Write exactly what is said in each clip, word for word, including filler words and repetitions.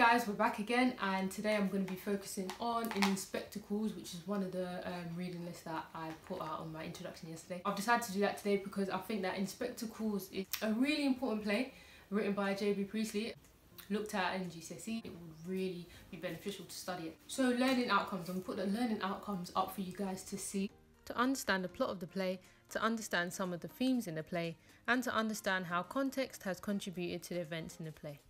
guys, we're back again, and today I'm going to be focusing on An Inspector Calls, which is one of the um, reading lists that I put out on my introduction yesterday. I've decided to do that today because I think that Inspector Calls is a really important play written by J B Priestley, looked at in G C S E. It would really be beneficial to study it. So learning outcomes, I'm going to put the learning outcomes up for you guys to see. To understand the plot of the play, to understand some of the themes in the play, and to understand how context has contributed to the events in the play.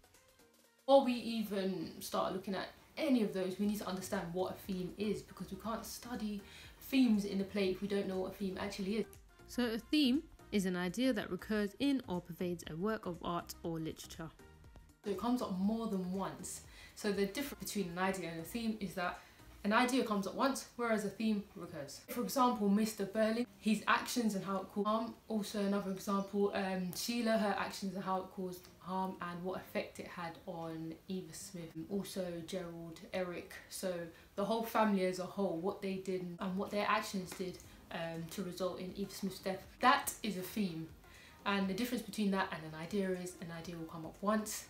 Before we even start looking at any of those, we need to understand what a theme is, because we can't study themes in the play if we don't know what a theme actually is. So a theme is an idea that recurs in or pervades a work of art or literature. So it comes up more than once. So the difference between an idea and a theme is that an idea comes up once, whereas a theme recurs. For example, Mister Birling, his actions and how it caused harm. Also another example, um, Sheila, her actions and how it caused harm and what effect it had on Eva Smith, also Gerald, Eric, so the whole family as a whole, what they did and what their actions did um, to result in Eva Smith's death. That is a theme, and the difference between that and an idea is an idea will come up once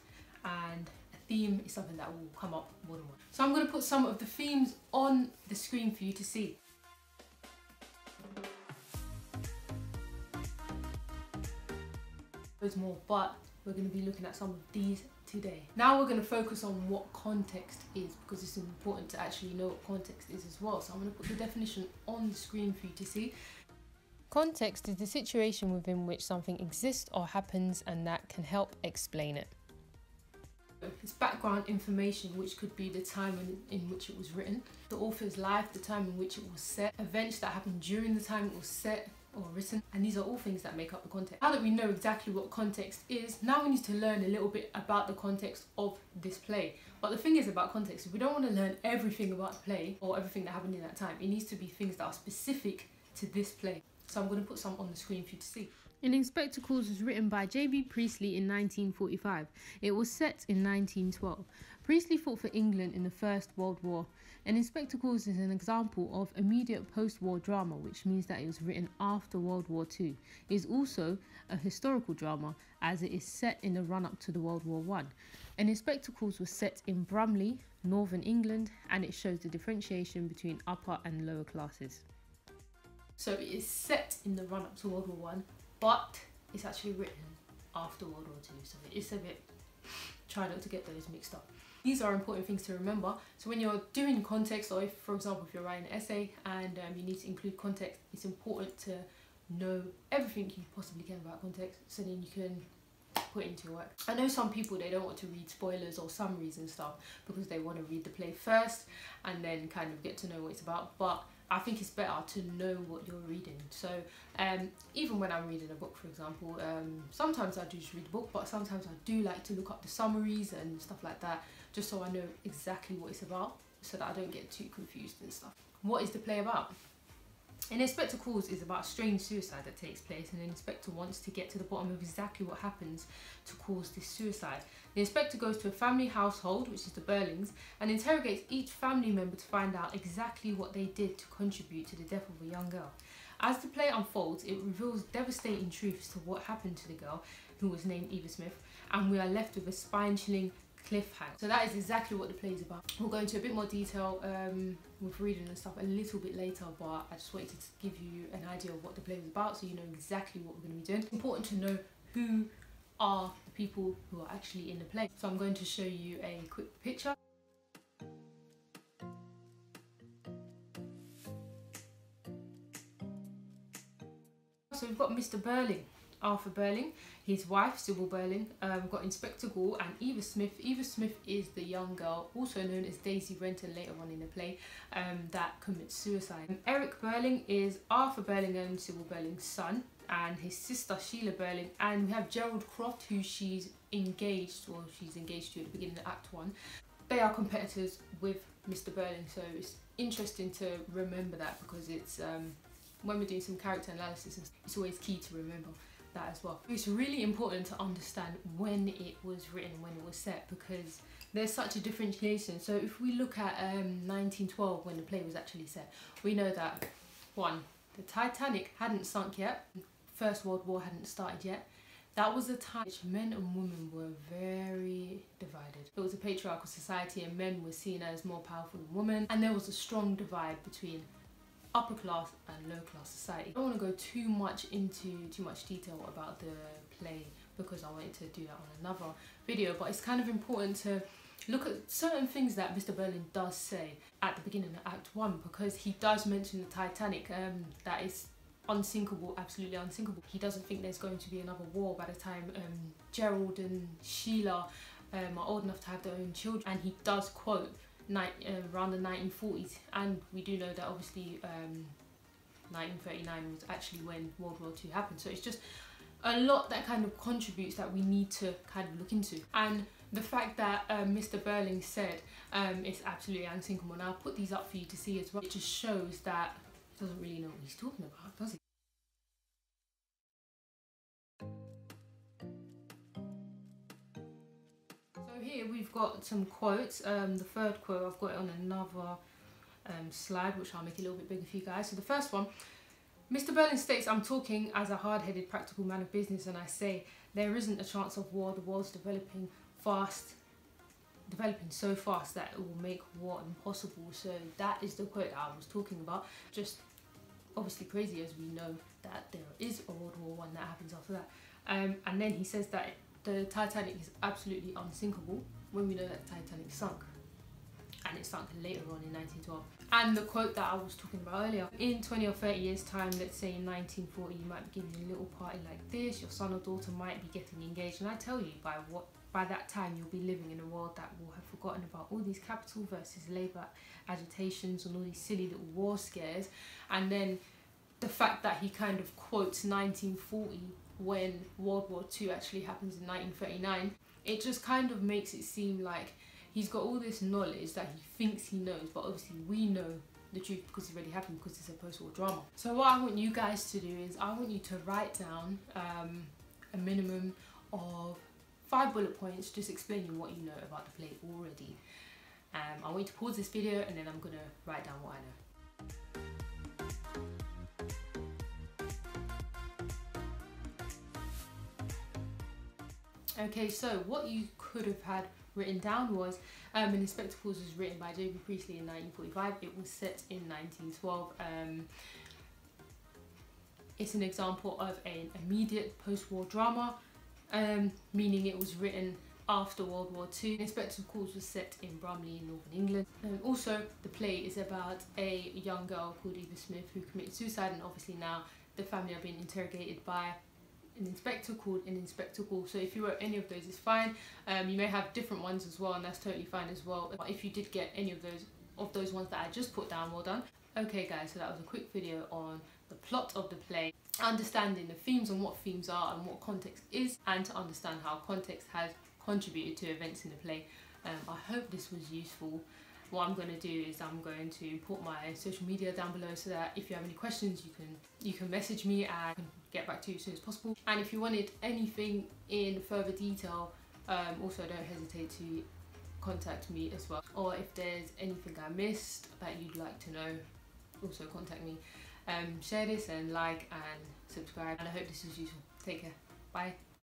and a theme is something that will come up more than once. So I'm going to put some of the themes on the screen for you to see. There's more, but we're going to be looking at some of these today. Now we're going to focus on what context is, because it's important to actually know what context is as well. So I'm going to put the definition on the screen for you to see. Context is the situation within which something exists or happens and that can help explain it. It's background information, which could be the time in, in which it was written, the author's life, the time in which it was set, events that happened during the time it was set or written, and these are all things that make up the context. Now that we know exactly what context is, now we need to learn a little bit about the context of this play. But the thing is about context, we don't want to learn everything about the play or everything that happened in that time. It needs to be things that are specific to this play. So I'm going to put some on the screen for you to see. An Inspector Calls was written by J B Priestley in nineteen forty-five. It was set in nineteen twelve. Priestley fought for England in the First World War. An Inspector Calls is an example of immediate post-war drama, which means that it was written after World War Two. It is also a historical drama, as it is set in the run-up to the World War One. An Inspector Calls was set in Brumley, Northern England, and it shows the differentiation between upper and lower classes. So it is set in the run-up to World War One. But it's actually written after World War Two, so it's a bit, try not to get those mixed up. These are important things to remember. So when you're doing context, or if, for example, if you're writing an essay and um, you need to include context, it's important to know everything you possibly can about context, so then you can put into your work. I know some people, they don't want to read spoilers or summaries and stuff because they want to read the play first and then kind of get to know what it's about, but I think it's better to know what you're reading. So um, even when I'm reading a book, for example, um, sometimes I do just read a book, but sometimes I do like to look up the summaries and stuff like that, just so I know exactly what it's about, so that I don't get too confused and stuff. What is the play about? An Inspector Calls is about a strange suicide that takes place, and an inspector wants to get to the bottom of exactly what happens to cause this suicide. The inspector goes to a family household, which is the Birlings, and interrogates each family member to find out exactly what they did to contribute to the death of a young girl. As the play unfolds, it reveals devastating truths to what happened to the girl, who was named Eva Smith, and we are left with a spine-chilling cliffhanger. So that is exactly what the play is about. We'll go into a bit more detail um, with reading and stuff a little bit later, but I just wanted to give you an idea of what the play is about, so you know exactly what we're going to be doing. It's important to know who are the people who are actually in the play. So I'm going to show you a quick picture. So we've got Mister Birling, Arthur Birling, his wife Sybil Birling, um, we've got Inspector Goole and Eva Smith. Eva Smith is the young girl, also known as Daisy Renton later on in the play, um, that commits suicide. Um, Eric Birling is Arthur Birling and Sybil Birling's son, and his sister Sheila Birling, and we have Gerald Croft, who she's engaged, or she's engaged to at the beginning of Act One. They are competitors with Mister Birling, so it's interesting to remember that, because it's um, when we're doing some character analysis, it's always key to remember that as well. It's really important to understand when it was written, when it was set, because there's such a differentiation. So if we look at um, nineteen twelve, when the play was actually set, we know that one, the Titanic hadn't sunk yet, First World War hadn't started yet, That was a time which men and women were very divided. It was a patriarchal society and men were seen as more powerful than women, and there was a strong divide between upper class and low class society. I don't want to go too much into too much detail about the play because I wanted to do that on another video, but it's kind of important to look at certain things that Mister Birling does say at the beginning of Act one, because he does mention the Titanic, um, that is unsinkable, absolutely unsinkable. He doesn't think there's going to be another war by the time um, Gerald and Sheila um, are old enough to have their own children, and he does quote night, uh, around the nineteen forties, and we do know that obviously um, nineteen thirty-nine was actually when World War Two happened, so it's just a lot that kind of contributes that we need to kind of look into. And the fact that uh, Mister Birling said um, it's absolutely unsinkable, and I'll put these up for you to see as well, it just shows that he doesn't really know what he's talking about, does he? So here we've got some quotes. Um, the third quote, I've got it on another um, slide, which I'll make a little bit bigger for you guys. So the first one, Mister Birling states, "I'm talking as a hard-headed practical man of business, and I say there isn't a chance of war. The world's developing fast, developing so fast that it will make war impossible." So that is the quote that I was talking about. Just obviously crazy, as we know that there is a World War One that happens after that. Um, and then he says that the Titanic is absolutely unsinkable, when we know that the Titanic sunk. And it sunk later on in nineteen twelve. And the quote that I was talking about earlier, in twenty or thirty years time, let's say in nineteen forty, you might be giving a little party like this, your son or daughter might be getting engaged, and I tell you, by what by that time you'll be living in a world that will have forgotten about all these capital versus labour agitations and all these silly little war scares. And then the fact that he kind of quotes nineteen forty when World War Two actually happens in nineteen thirty-nine, it just kind of makes it seem like he's got all this knowledge that he thinks he knows, but obviously we know the truth because it already happened, because it's a post-war drama. So what I want you guys to do is I want you to write down um, a minimum of five bullet points just explaining what you know about the play already. Um, I want you to pause this video and then I'm going to write down what I know. Okay, so what you could have had written down was, um, An Inspector Calls was written by J B Priestley in nineteen forty-five. It was set in nineteen twelve. Um, it's an example of an immediate post-war drama, um, meaning it was written after World War Two. An Inspector Calls was set in Brumley in Northern England. Um, also, the play is about a young girl called Eva Smith who committed suicide, and obviously now the family are being interrogated by an inspector called An Inspector Goole. So if you wrote any of those, it's fine. Um, you may have different ones as well, and that's totally fine as well. But if you did get any of those of those ones that I just put down, well done. Okay guys, so that was a quick video on the plot of the play, understanding the themes and what themes are and what context is, and to understand how context has contributed to events in the play. Um, I hope this was useful. What I'm going to do is I'm going to put my social media down below so that if you have any questions you can you can message me and I can get back to you as soon as possible. And if you wanted anything in further detail, um, also don't hesitate to contact me as well. Or if there's anything I missed that you'd like to know, also contact me. Um, share this and like and subscribe, and I hope this was useful. Take care. Bye.